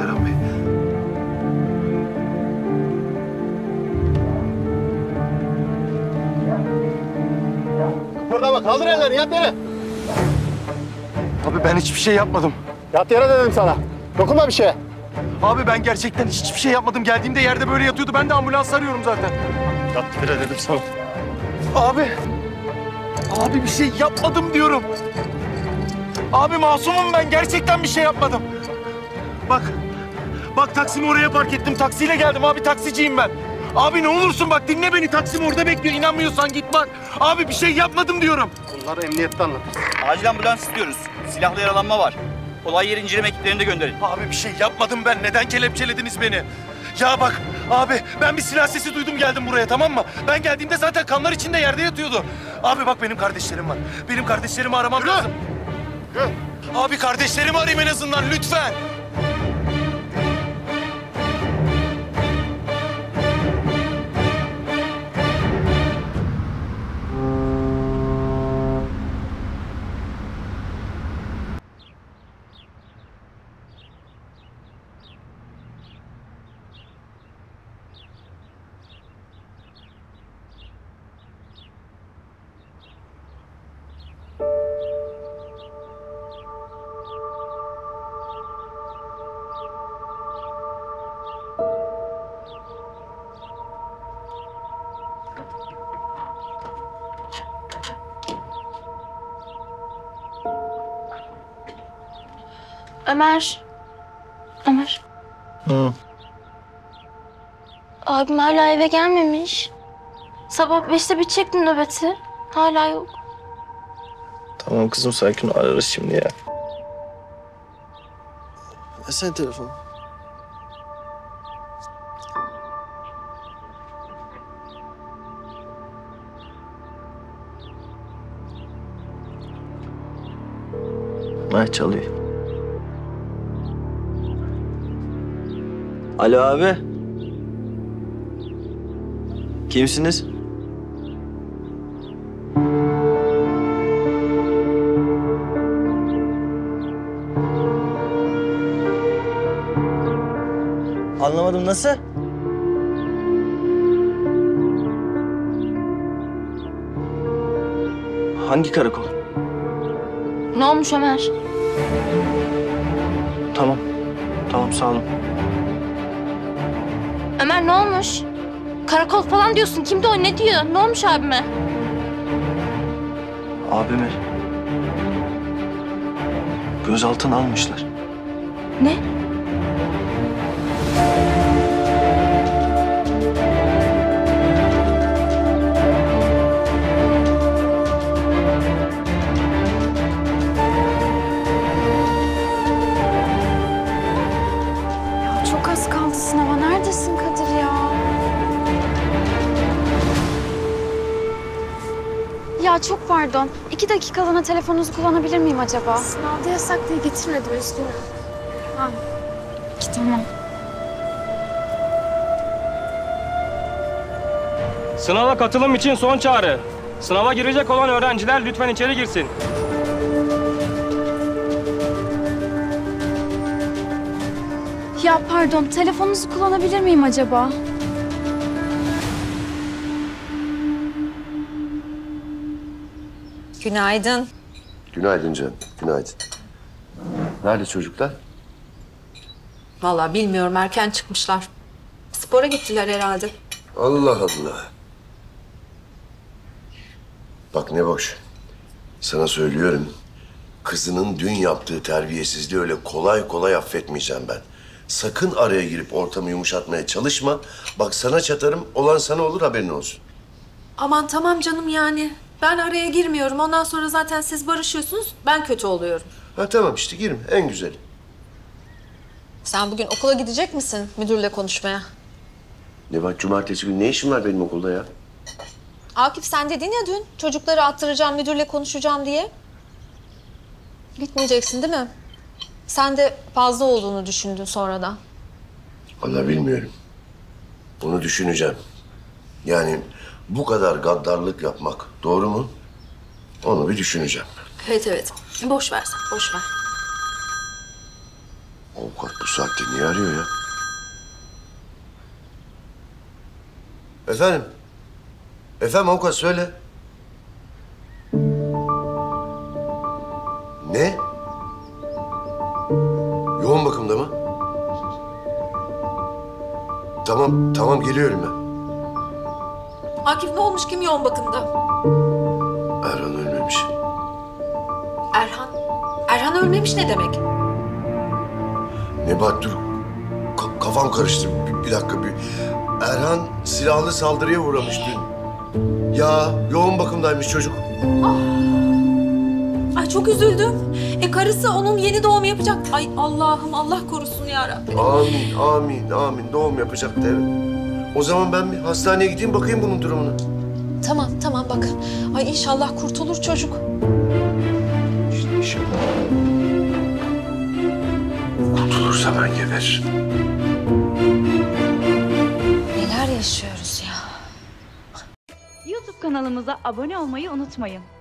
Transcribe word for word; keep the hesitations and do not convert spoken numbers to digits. Erhan Bey. Kıpırdama, kaldır ellerini, yat yere. Abi ben hiçbir şey yapmadım. Yat yere dedim sana. Dokunma bir şeye. Abi ben gerçekten hiçbir şey yapmadım. Geldiğimde yerde böyle yatıyordu. Ben de ambulans arıyorum zaten. Yat yere dedim sana. Abi. Abi bir şey yapmadım diyorum. Abi masumum ben. Gerçekten bir şey yapmadım. Bak. Bak taksimi oraya park ettim. Taksiyle geldim abi. Taksiciyim ben. Abi ne olursun bak dinle beni. Taksim orada bekliyor. İnanmıyorsan git bak. Abi bir şey yapmadım diyorum. Bunları emniyette anlatırız. Acil ambulans istiyoruz. Silahlı yaralanma var. Olay yeri inceleme ekiplerini de gönderin. Abi bir şey yapmadım ben. Neden kelepçelediniz beni? Ya bak abi ben bir silah sesi duydum geldim buraya tamam mı? Ben geldiğimde zaten kanlar içinde yerde yatıyordu. Abi bak benim kardeşlerim var. Benim kardeşlerimi aramam Gülüyor. lazım. Gülüyor. Abi kardeşlerimi arayayım en azından lütfen. Ömer. Ömer. Hı. Abim hala eve gelmemiş. Sabah beşte bitecekti nöbeti. Hala yok. Tamam kızım sakin ol. Ararız şimdi ya. Versene telefonu. Ha çalıyor. Alo abi. Kimsiniz? Anlamadım nasıl? Hangi karakol? Ne olmuş Ömer? Tamam. Tamam sağ olun. Ömer ne olmuş? Karakol falan diyorsun. Kimdi o? Ne diyor? Ne olmuş abime? Abimi gözaltına almışlar. Ne? Çok pardon. İki dakikalığına telefonunuzu kullanabilir miyim acaba? Sınavda yasak diye getirmedim üstüne. Ha. İki tamam. Sınava katılım için son çağrı. Sınava girecek olan öğrenciler lütfen içeri girsin. Ya pardon. Telefonunuzu kullanabilir miyim acaba? Günaydın. Günaydın canım, günaydın. Nerede çocuklar? Vallahi bilmiyorum, erken çıkmışlar. Spora gittiler herhalde. Allah Allah. Bak ne boş. Sana söylüyorum, kızının dün yaptığı terbiyesizliği öyle kolay kolay affetmeyeceğim ben. Sakın araya girip ortamı yumuşatmaya çalışma. Bak sana çatarım, olan sana olur haberin olsun. Aman tamam canım yani. Ben araya girmiyorum. Ondan sonra zaten siz barışıyorsunuz. Ben kötü oluyorum. Ha tamam işte girme. En güzeli. Sen bugün okula gidecek misin müdürle konuşmaya? Ne bak cumartesi günü ne işim var benim okulda ya? Akif sen dedin ya dün çocukları attıracağım müdürle konuşacağım diye. Gitmeyeceksin değil mi? Sen de fazla olduğunu düşündün sonradan. Vallahi bilmiyorum. Bunu düşüneceğim. Yani... Bu kadar gaddarlık yapmak doğru mu? Onu bir düşüneceğim. Evet evet. Boş ver sen, boş ver. Avukat bu saatte niye arıyor ya? Efendim? Efendim avukat söyle. Ne? Yoğun bakımda mı? Tamam, tamam geliyorum ben. Akif ne olmuş? Kim yoğun bakımda? Erhan ölmemiş. Erhan? Erhan ölmemiş ne demek? Nebahat dur. Ka kafam karıştı. Bir, bir dakika bir. Erhan silahlı saldırıya uğramış dün. Ya yoğun bakımdaymış çocuk. Ah. Ay çok üzüldüm. E karısı onun yeni doğum yapacak. Ay Allah'ım Allah korusun ya Rabbim. Amin, amin, amin. Doğum yapacak evet. O zaman ben bir hastaneye gideyim, bakayım bunun durumuna. Tamam, tamam bak. Ay inşallah kurtulur çocuk. İşte inşallah. Kurtulursa ben geber. Neler yaşıyoruz ya. YouTube kanalımıza abone olmayı unutmayın.